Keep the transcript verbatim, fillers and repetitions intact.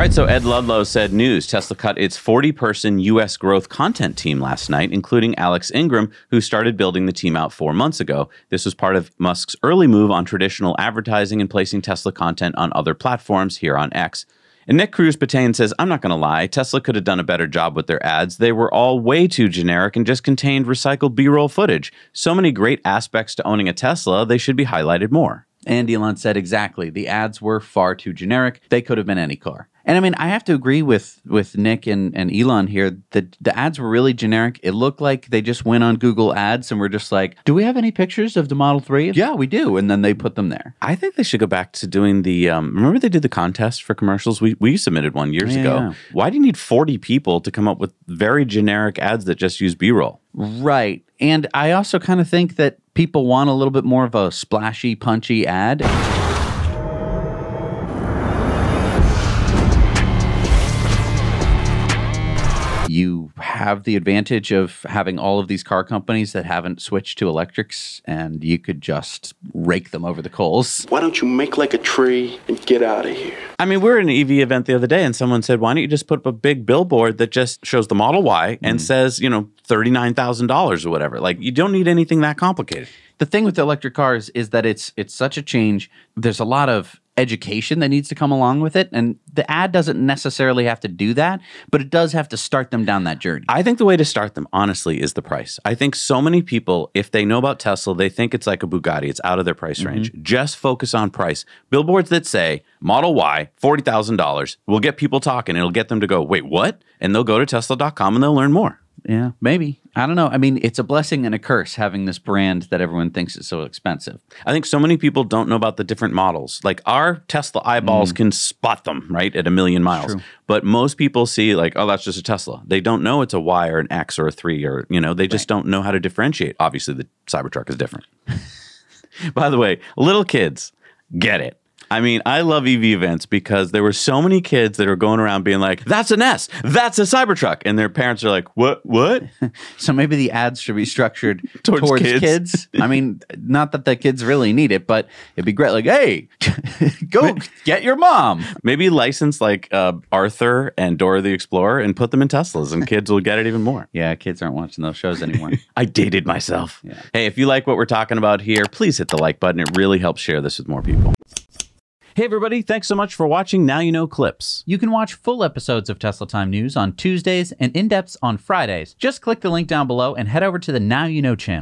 right, so Ed Ludlow said news. Tesla cut its forty-person U S growth content team last night, including Alex Ingram, who started building the team out four months ago. This was part of Musk's early move on traditional advertising and placing Tesla content on other platforms here on X. And Nick Cruz Batayan says, I'm not going to lie, Tesla could have done a better job with their ads. They were all way too generic and just contained recycled B-roll footage. So many great aspects to owning a Tesla, they should be highlighted more. And Elon said exactly, the ads were far too generic. They could have been any car. And I mean, I have to agree with, with Nick and, and Elon here. The, the ads were really generic. It looked like they just went on Google Ads and were just like, do we have any pictures of the Model three? Yeah, we do. And then they put them there. I think they should go back to doing the, um, remember they did the contest for commercials? We, we submitted one years yeah, ago. Yeah. Why do you need forty people to come up with very generic ads that just use B-roll? Right. And I also kind of think that people want a little bit more of a splashy, punchy ad. You have the advantage of having all of these car companies that haven't switched to electrics, and you could just rake them over the coals. Why don't you make like a tree and get out of here? I mean, we were at an E V event the other day, and someone said, why don't you just put up a big billboard that just shows the Model Y and mm. says, you know, thirty-nine thousand dollars or whatever. Like, you don't need anything that complicated. The thing with the electric cars is that it's it's such a change. There's a lot of education that needs to come along with it, and the ad doesn't necessarily have to do that, but it does have to start them down that journey. I think the way to start them, honestly, is the price. I think so many people, if they know about Tesla, they think it's like a Bugatti. It's out of their price range. Mm-hmm. Just focus on price. Billboards that say Model Y, forty thousand dollars, will get people talking. It'll get them to go, wait, what? And they'll go to Tesla dot com and they'll learn more. Yeah, maybe. I don't know. I mean, it's a blessing and a curse having this brand that everyone thinks is so expensive. I think so many people don't know about the different models. Like, our Tesla eyeballs mm. can spot them, right, at a million miles. True. But most people see, like, oh, that's just a Tesla. They don't know it's a Y or an X or a three, or, you know, they just right. don't know how to differentiate. Obviously, the Cybertruck is different. By the way, little kids, get it. I mean, I love E V events because there were so many kids that are going around being like, that's an S, that's a Cybertruck. And their parents are like, what, what? So maybe the ads should be structured towards, towards kids. kids. I mean, not that the kids really need it, but it'd be great. Like, hey, go get your mom. Maybe license like uh, Arthur and Dora the Explorer and put them in Teslas, and kids will get it even more. Yeah, kids aren't watching those shows anymore. I dated myself. Yeah. Hey, if you like what we're talking about here, please hit the like button. It really helps share this with more people. Hey everybody, thanks so much for watching Now You Know Clips. You can watch full episodes of Tesla Time News on Tuesdays and in-depths on Fridays. Just click the link down below and head over to the Now You Know channel.